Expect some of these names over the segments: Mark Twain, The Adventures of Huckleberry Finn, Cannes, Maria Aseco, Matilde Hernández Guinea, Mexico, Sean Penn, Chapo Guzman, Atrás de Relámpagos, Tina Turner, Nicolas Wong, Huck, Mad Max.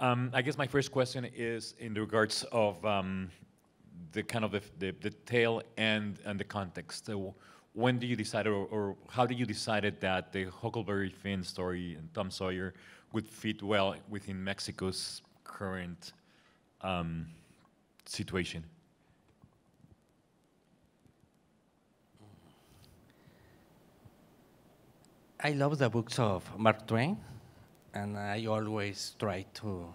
I guess my first question is in regards of the kind of the tale and the context. So when do you decide, or how do you decide that the Huckleberry Finn story and Tom Sawyer would fit well within Mexico's current situation? I love the books of Mark Twain, and I always try to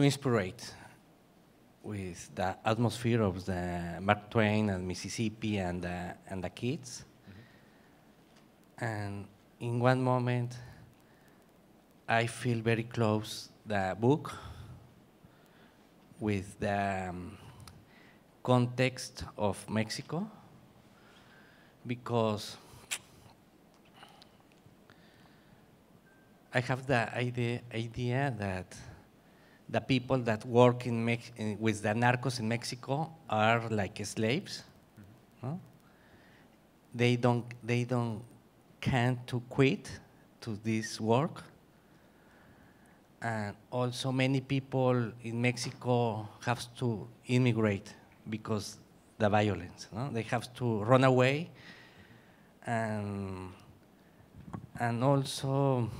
inspire with the atmosphere of the Mark Twain and Mississippi and the kids. Mm-hmm. And in one moment, I feel very close the book with the context of Mexico, because I have the idea that the people that work with the narcos in Mexico are like slaves. Mm-hmm. No? They don't can't to quit to this work. And also many people in Mexico have to immigrate because the violence. No? They have to run away. And also,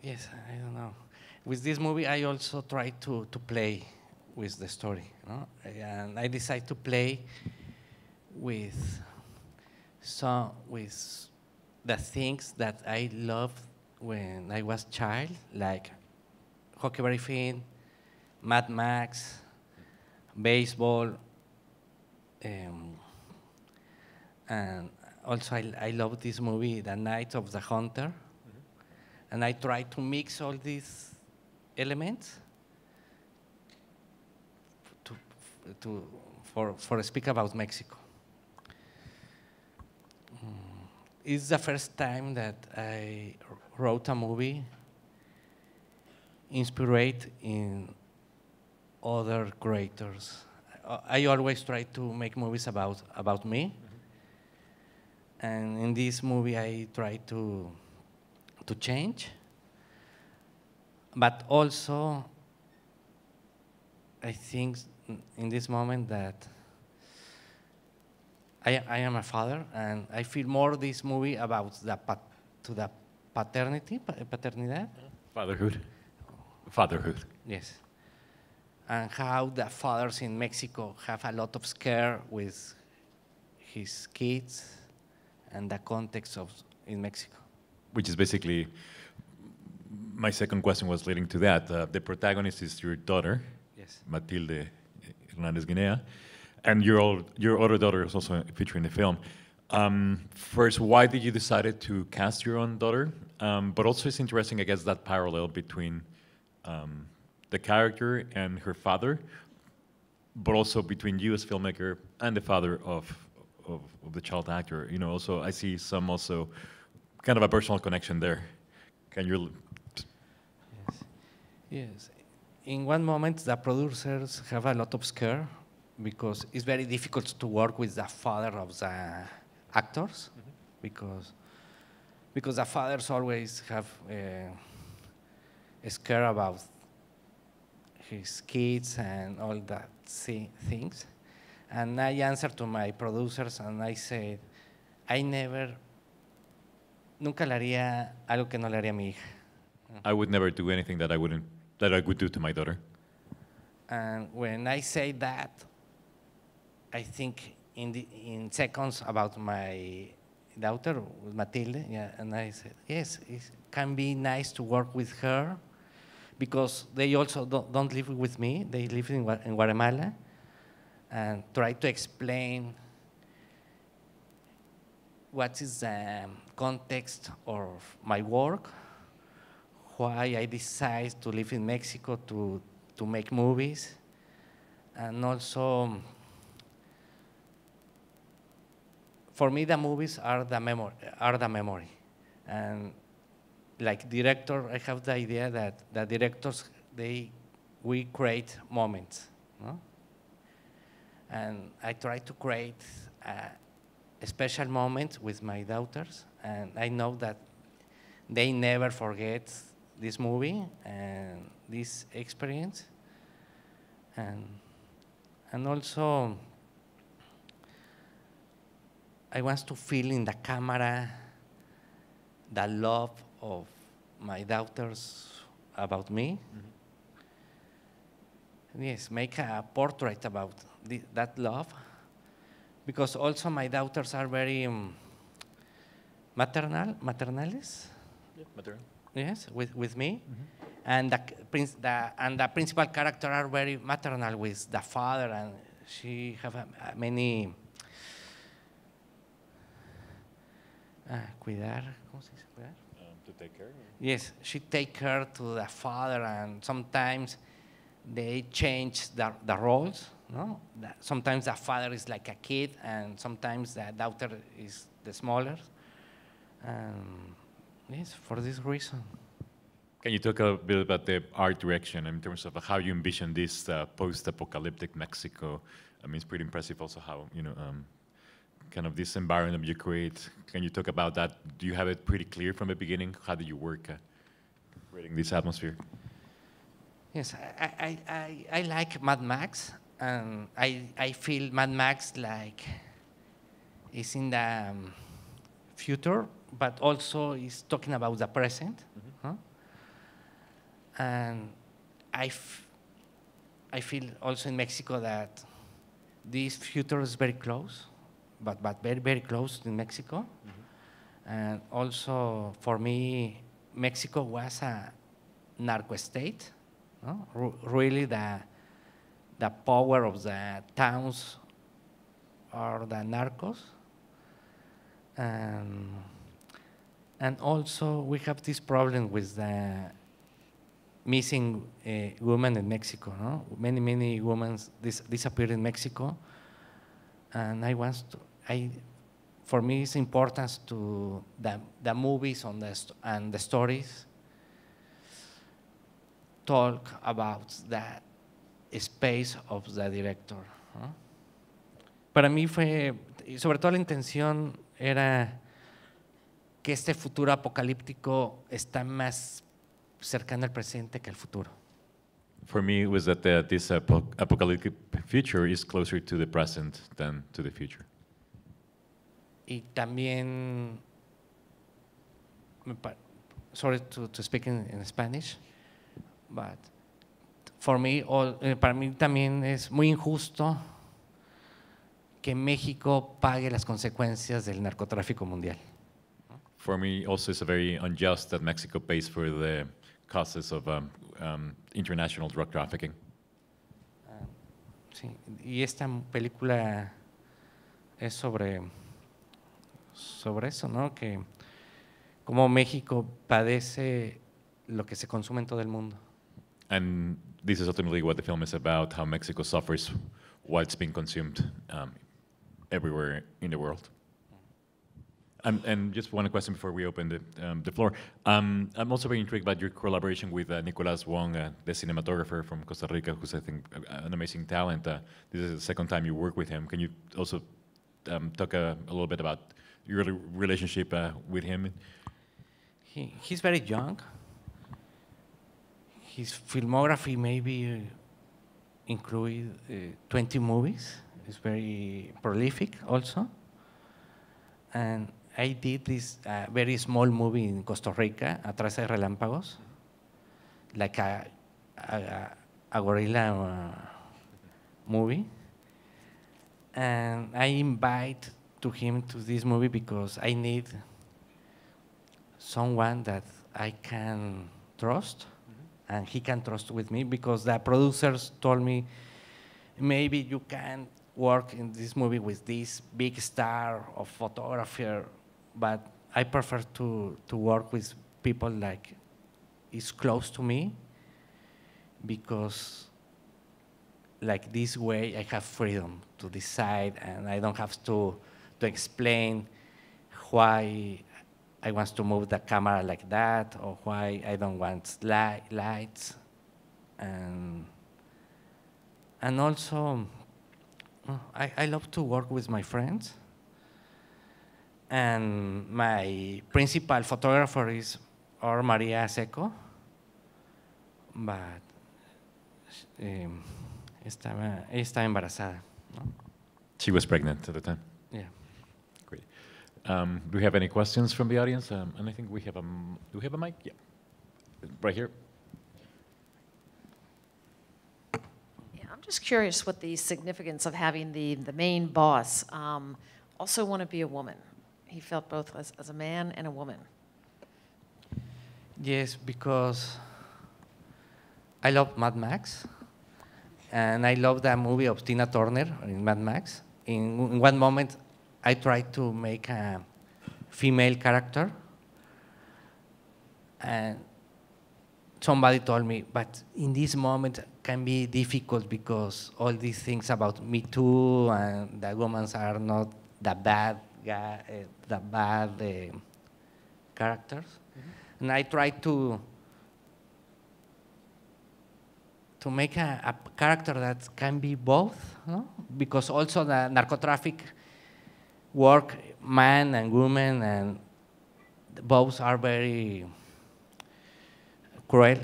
yes, I don't know. With this movie, I also try to play with the story. No? And I decide to play with the things that I loved when I was child, like Huckleberry Finn, Mad Max, baseball, and also I love this movie, The Night of the Hunter. Mm-hmm. And I try to mix all these elements for speak about Mexico. It's the first time that I wrote a movie inspired in other creators. I always try to make movies about me. Mm-hmm. And in this movie I try to change, but also I think in this moment that I am a father, and I feel more this movie about the paternidad. Fatherhood. Fatherhood. Yes. And how the fathers in Mexico have a lot of scare with his kids and the context of in Mexico. Which is basically, my second question was leading to that. The protagonist is your daughter, yes, Matilde Hernández Guinea, and your other daughter is also featuring the film. First, why did you decide to cast your own daughter? But also it's interesting, I guess, that parallel between the character and her father, but also between you as filmmaker and the father of the child actor. You know, also I see some also kind of a personal connection there. Can you? Yes. Yes. In one moment, the producers have a lot of scare because it's very difficult to work with the father of the actors. Mm-hmm. because the fathers always have scared about his kids and all that things. And I answered to my producers and I said, nunca le haría algo que no le haría a mi hija. I would never do anything that I would do to my daughter. And when I say that, I think in seconds about my daughter, Matilde, yeah, and I said, yes, it can be nice to work with her, because they also don't live with me. They live in Guatemala, and try to explain what is the context of my work, why I decide to live in Mexico to make movies, and also, for me, the movies are the memory. And like director, I have the idea that the directors, we create moments. No? And I try to create special moments with my daughters, and I know that they never forget this movie and this experience. And also, I want to feel in the camera the love of my daughters about me. Mm-hmm. Yes, make a portrait about that love, because also my daughters are very maternalis. Yeah, maternal. Yes, with me. Mm-hmm. And the principal character are very maternal with the father, and she have many. Cuidar, ¿cómo se dice cuidar? To take care. Yes, she take care to the father, and sometimes they change the roles. No, sometimes the father is like a kid, and sometimes the daughter is the smaller. Yes, for this reason. Can you talk a bit about the art direction in terms of how you envision this post-apocalyptic Mexico? I mean, it's pretty impressive also how, you know, kind of this environment you create. Can you talk about that? Do you have it pretty clear from the beginning? How do you work creating this atmosphere? Yes, I like Mad Max, and I feel Mad Max like is in the future, but also is talking about the present. Mm-hmm. Huh? And I feel also in Mexico that this future is very close, but very, very close in Mexico. Mm-hmm. And also for me, Mexico was a narco state. No? Really the power of the towns are the narcos. And also we have this problem with the missing women in Mexico, no? Many, many women disappeared in Mexico, and for me, it's important to the movies on and the stories talk about that space of the director, ¿no? Para mí fue, sobre todo la intención era que este futuro apocalíptico está más cercano al presente que al futuro. For me, it was that this apocalyptic future is closer to the present than to the future. Y también, sorry to speak in Spanish, but for me, para mí también es muy injusto que México pague las consecuencias del narcotráfico mundial. For me, also, it's very unjust that Mexico pays for the causes of international drug trafficking. Sí, y esta película es sobre eso, ¿no? Que como México padece lo que se consume en todo el mundo. And this is ultimately what the film is about: how Mexico suffers what's being consumed everywhere in the world. And just one question before we open the floor. I'm also very intrigued by your collaboration with Nicolas Wong, the cinematographer from Costa Rica, who's, I think, an amazing talent. This is the second time you work with him. Can you also talk a little bit about your relationship with him? He's very young. His filmography maybe include 20 movies. He's very prolific also. And I did this very small movie in Costa Rica, Atrás de Relámpagos, like a guerrilla movie. And I invite to him to this movie because I need someone that I can trust, mm-hmm. and he can trust with me, because the producers told me, maybe you can work in this movie with this big star of photographer, but I prefer to work with people like is close to me, because like this way I have freedom to decide, and I don't have to explain why I want to move the camera like that, or why I don't want lights, and also I love to work with my friends, And my principal photographer is Maria Aseco, but está embarazada. No? She was pregnant at the time? Yeah. Great. Do we have any questions from the audience? And I think we have a, do we have a mic? Yeah. Right here. Yeah, I'm just curious what the significance of having the main boss also want to be a woman. He felt both as a man and a woman. Yes, because I love Mad Max, and I love that movie of Tina Turner in Mad Max. In one moment, I tried to make a female character, and somebody told me, but in this moment it can be difficult because all these things about Me Too and that women are not that bad. The bad characters, mm-hmm. And I tried to make a character that can be both, no? Because also the narcotraffic work, man and woman, and both are very cruel.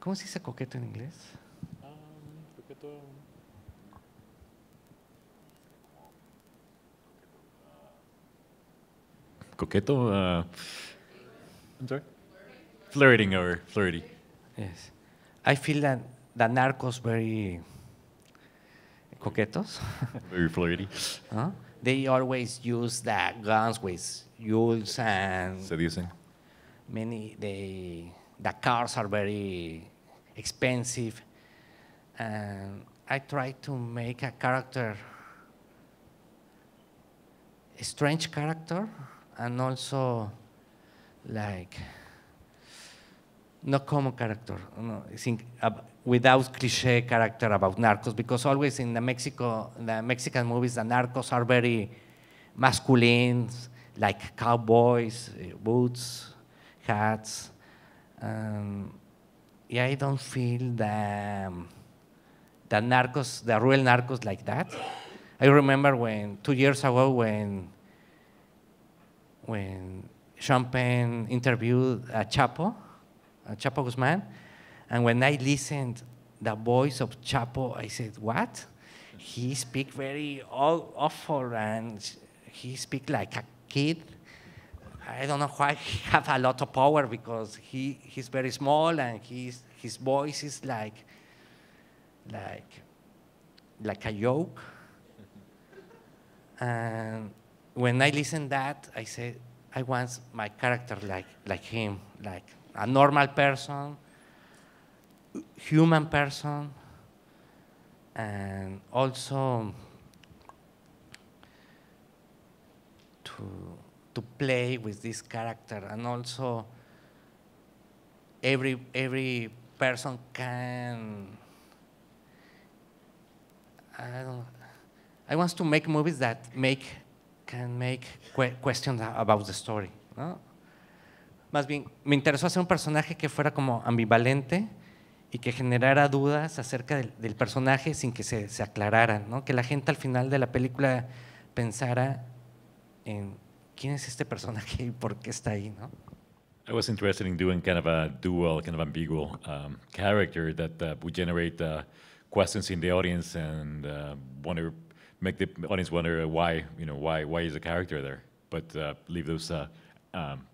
¿Cómo se dice coqueto en inglés? Coqueto? I'm sorry? Flirting or flirty. Yes. I feel that the narcos very coquetos. Very flirty. Huh? They always use the guns with yules and... Seducing. Many, the cars are very expensive. And I try to make a character, a strange character, and also, like, no common character, no, without cliché character about narcos, because always in the Mexican movies, the narcos are very masculine, like cowboys, boots, hats. Yeah, I don't feel the narcos, the real narcos like that. I remember when 2 years ago when Sean Penn interviewed Chapo Guzman, and when I listened the voice of Chapo, I said, what? He speak very awful, and he speak like a kid. I don't know why he have a lot of power, because he's very small, and his voice is like a joke. And when I listened that, I said, I want my character like him, like a normal person, human person, and also to play with this character. And also every person can, I don't know. I want to make movies that can make questions about the story, ¿no? Más bien, me interesó hacer un personaje que fuera como ambivalente y que generara dudas acerca del personaje sin que se aclararan, ¿no? Que la gente al final de la película pensara en quién es este personaje y por qué está ahí, ¿no? I was interested in doing kind of a dual, kind of ambiguous character that would generate questions in the audience and wonder, make the audience wonder why, you know, why is the character there, but leave those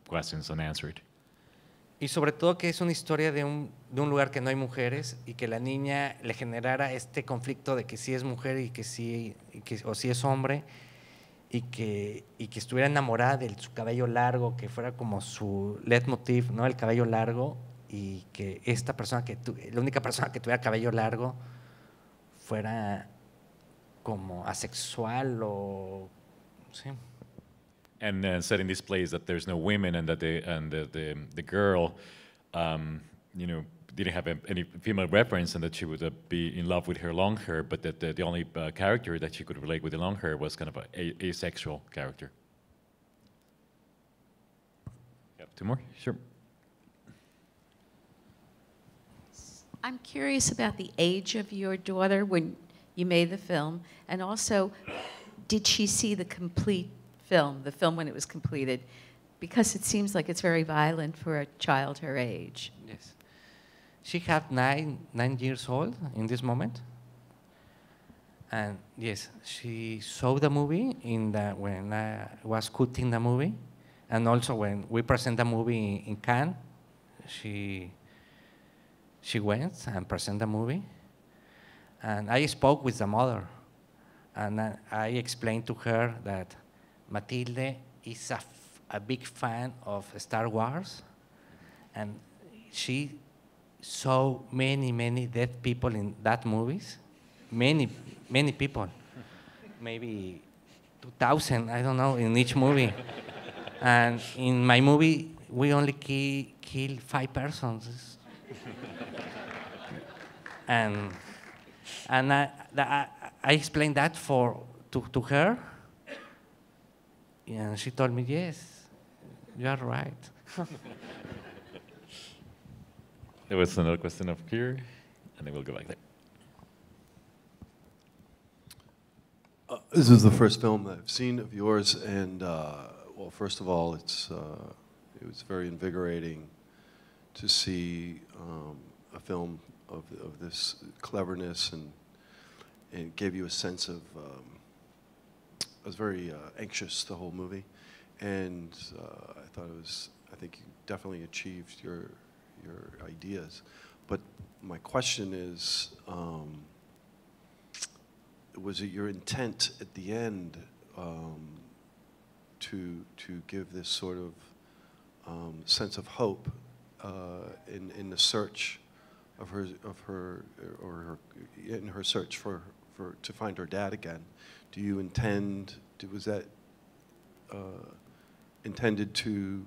questions unanswered. Y sobre todo que es una historia de un lugar que no hay mujeres y que la niña le generara este conflicto de que si es mujer y que o si es hombre y que estuviera enamorada de su cabello largo, que fuera como su leitmotiv, ¿no? El cabello largo, y que esta persona la única persona que tuviera cabello largo fuera como asexual o sí. And setting this place that there's no women and that the girl, you know, didn't have any female reference, and that she would be in love with her long hair, but that the only character that she could relate with the long hair was kind of a asexual character. Yep. Two more, sure. I'm curious about the age of your daughter when you made the film, and also, did she see the complete film, the film when it was completed? Because it seems like it's very violent for a child her age. Yes. She had nine years old in this moment. And yes, she saw the movie in the, when I was cutting the movie. And also when we present the movie in Cannes, she went and presented the movie. And I spoke with the mother. And I explained to her that Matilde is a big fan of Star Wars. And she saw many, many dead people in that movies. Many, many people. Maybe 2,000, I don't know, in each movie. And in my movie, we only kill 5 persons. And I explained that to her, and she told me, yes, you are right. There was another question up here, and then we'll go back there. This is the first film that I've seen of yours, and well, first of all, it was very invigorating to see a film of this cleverness, and it gave you a sense of, I was very anxious the whole movie, and I thought it was, I think you definitely achieved your ideas. But my question is, was it your intent at the end to give this sort of sense of hope in the search of her search to find her dad again? Do you intend? Was that intended to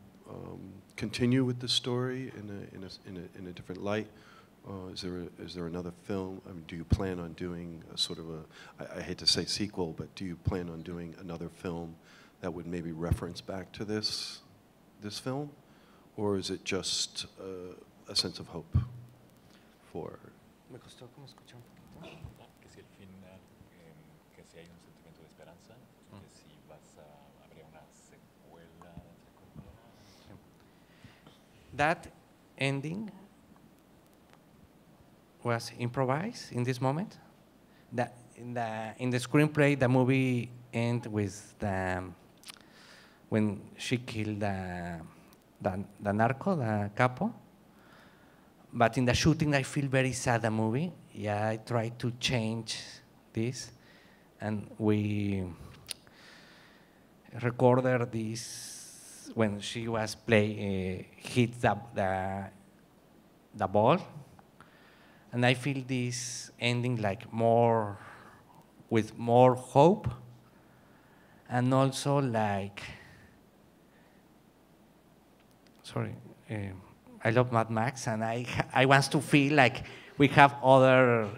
continue with the story in a different light? Is there another film? I mean, do you plan on doing a sort of a? I hate to say sequel, but do you plan on doing another film that would maybe reference back to this film, or is it just a sense of hope for? That ending was improvised in this moment. That in the screenplay, the movie ends with when she killed the narco, the capo. But in the shooting, I feel very sad, the movie. Yeah, I tried to change this, and we recorded this when she was playing, hit the ball, and I feel this ending like more, with more hope, and also like, sorry, I love Mad Max, and I want to feel like we have other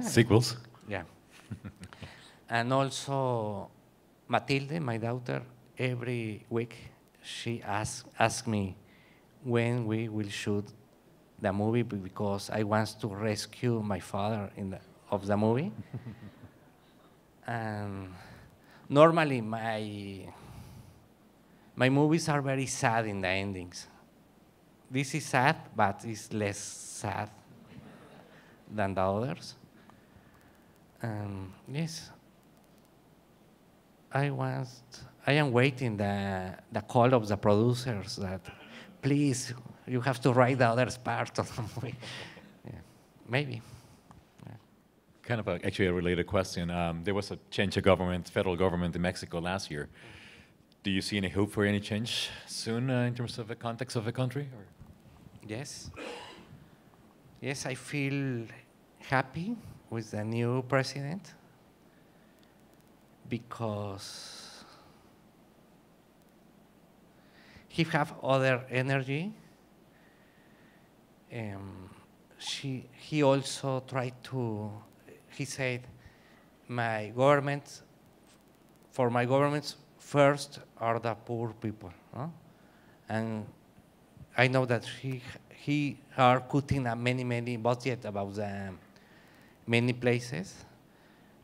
sequels. Yeah. And also, Matilde, my daughter, every week she asks me when we will shoot the movie, because I want to rescue my father of the movie. And normally my movies are very sad in the endings. This is sad, but it's less sad than the others. Yes. I am waiting the call of the producers that, please, you have to write the other part of the movie. Yeah, maybe. Yeah. Kind of actually a related question. There was a change of government, federal government in Mexico last year. Do you see any hope for any change soon in terms of the context of the country? Or? Yes. Yes, I feel happy with the new president, because he has other energy. He also tried to, he said, my governments first are the poor people, no? And I know that he are cutting many budget about many places,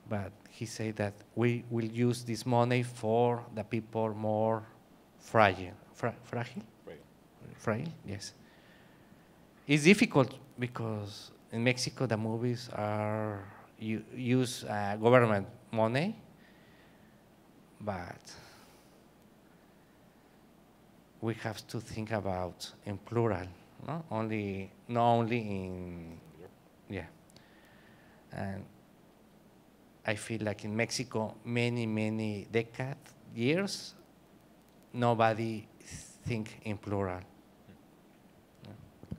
but he said that we will use this money for the people more fragile. Fragile, yes. It's difficult because in Mexico the movies are use government money, but we have to think about in plural, no? not only in, yeah. And I feel like in Mexico, many decades, years, nobody think in plural. Yeah.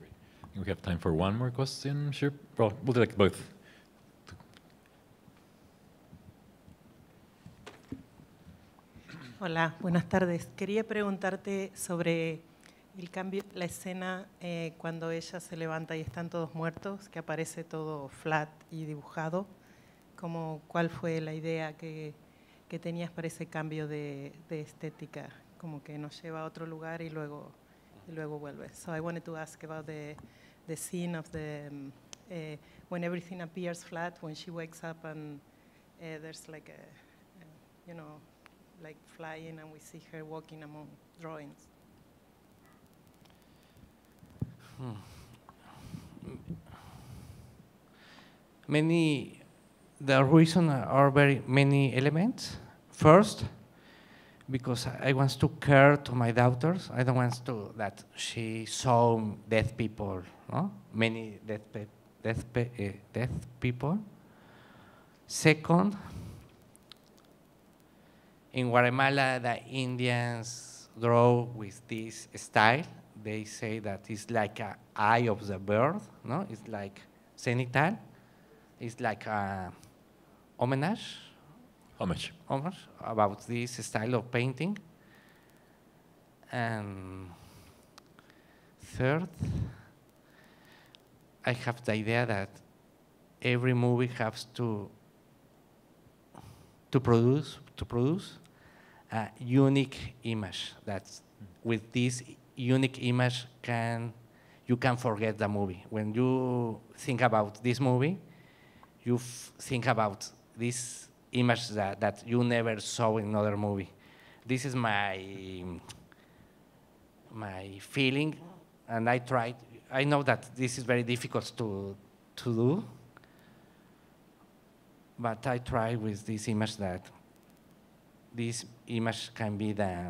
We have time for one more question, sure. Well, we'll take both. Hola, buenas tardes. Quería preguntarte sobre el cambio, la escena cuando ella se levanta y están todos muertos, que aparece todo flat y dibujado. Como, ¿cuál fue la idea que tenías para ese cambio de estética? Como que nos lleva a otro lugar y luego vuelve. So I wanted to ask about the scene of the when everything appears flat, when she wakes up and there's like a you know, like flying, and we see her walking among drawings. The reason are very many elements. First, because I want to care to my daughters. I don't want to that she saw dead people, no? Many dead people. Second, in Guatemala, the Indians draw with this style. They say that it's like an eye of the bird, no? It's like cenital. It's like a homage. Homage about this style of painting. And third, I have the idea that every movie has to produce a unique image. That's with this unique image you can forget the movie. When you think about this movie, you think about this image that you never saw in another movie. This is my feeling, and I tried. I know that this is very difficult to do, but I try with this image that this image can be the.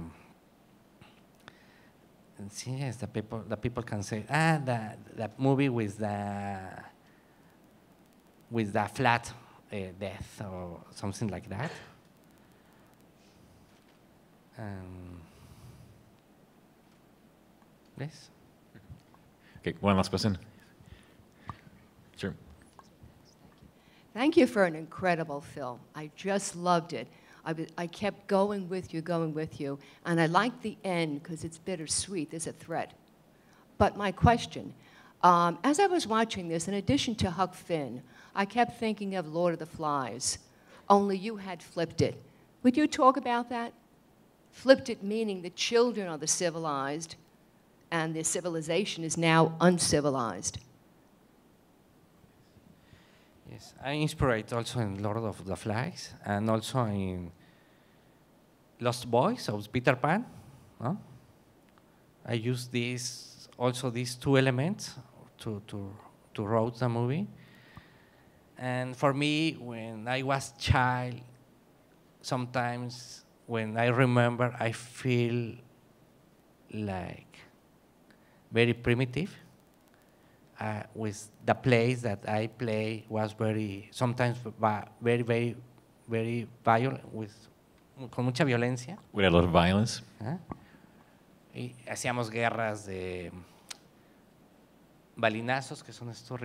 And see, yes, the people can say, that movie with the flat death or something like that. Yes. Okay, one last question. Sure. Thank you for an incredible film. I just loved it. I kept going with you, and I liked the end because it's bittersweet. There's a thread. But my question, as I was watching this, in addition to Huck Finn, I kept thinking of Lord of the Flies, only you had flipped it. Would you talk about that? Flipped it meaning the children are the civilized and the civilization is now uncivilized. Yes, I inspired also in Lord of the Flies and also in Lost Boys of Peter Pan. No? I used these two elements to write the movie. And for me, when I was child, sometimes when I remember, I feel like very primitive. With the plays that I play was sometimes very violent, con mucha violencia. With a lot of violence. Y hacíamos guerras de balinazos, que son estos